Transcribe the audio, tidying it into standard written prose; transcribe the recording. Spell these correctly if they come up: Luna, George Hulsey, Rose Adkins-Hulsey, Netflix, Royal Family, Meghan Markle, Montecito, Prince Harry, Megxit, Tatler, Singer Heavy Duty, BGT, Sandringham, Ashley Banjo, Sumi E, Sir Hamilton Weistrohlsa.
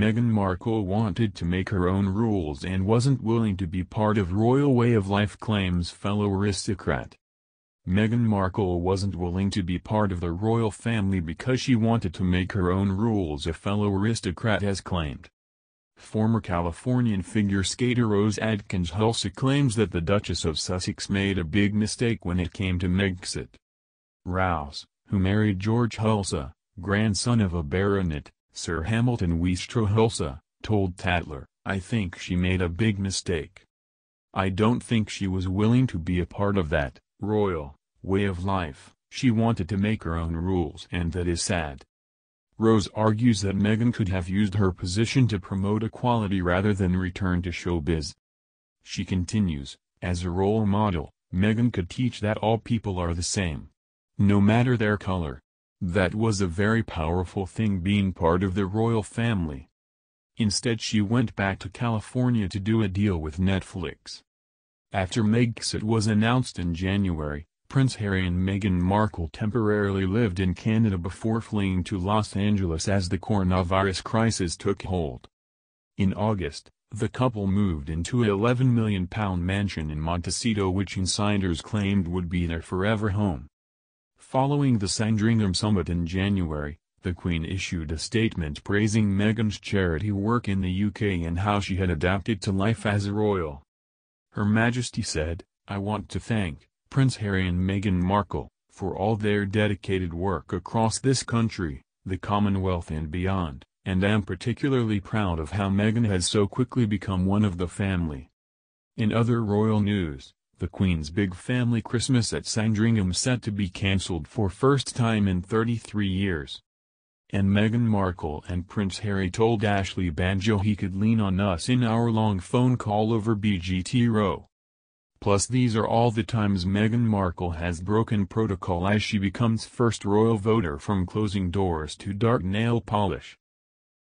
Meghan Markle wanted to make her own rules and wasn't willing to be part of royal way of life, claims fellow aristocrat. Meghan Markle wasn't willing to be part of the royal family because she wanted to make her own rules, a fellow aristocrat has claimed. Former Californian figure skater Rose Adkins-Hulsey claims that the Duchess of Sussex made a big mistake when it came to Megxit. Rouse, who married George Hulsey, grandson of a baronet, Sir Hamilton Weistrohlsa, told Tatler, "I think she made a big mistake. I don't think she was willing to be a part of that royal way of life. She wanted to make her own rules, and that is sad." Rose argues that Meghan could have used her position to promote equality rather than return to showbiz. She continues, "As a role model, Meghan could teach that all people are the same, no matter their color. That was a very powerful thing, being part of the royal family." Instead, she went back to California to do a deal with Netflix. After Megxit was announced in January, Prince Harry and Meghan Markle temporarily lived in Canada before fleeing to Los Angeles as the coronavirus crisis took hold. In August, the couple moved into an £11 million mansion in Montecito, which insiders claimed would be their forever home. Following the Sandringham summit in January, the Queen issued a statement praising Meghan's charity work in the UK and how she had adapted to life as a royal. Her Majesty said, "I want to thank Prince Harry and Meghan Markle for all their dedicated work across this country, the Commonwealth and beyond, and I'm particularly proud of how Meghan has so quickly become one of the family." In other royal news, the Queen's big family Christmas at Sandringham set to be cancelled for first time in 33 years. And Meghan Markle and Prince Harry told Ashley Banjo he could lean on us in our long phone call over BGT row. Plus, these are all the times Meghan Markle has broken protocol as she becomes first royal voter from closing doors to dark nail polish.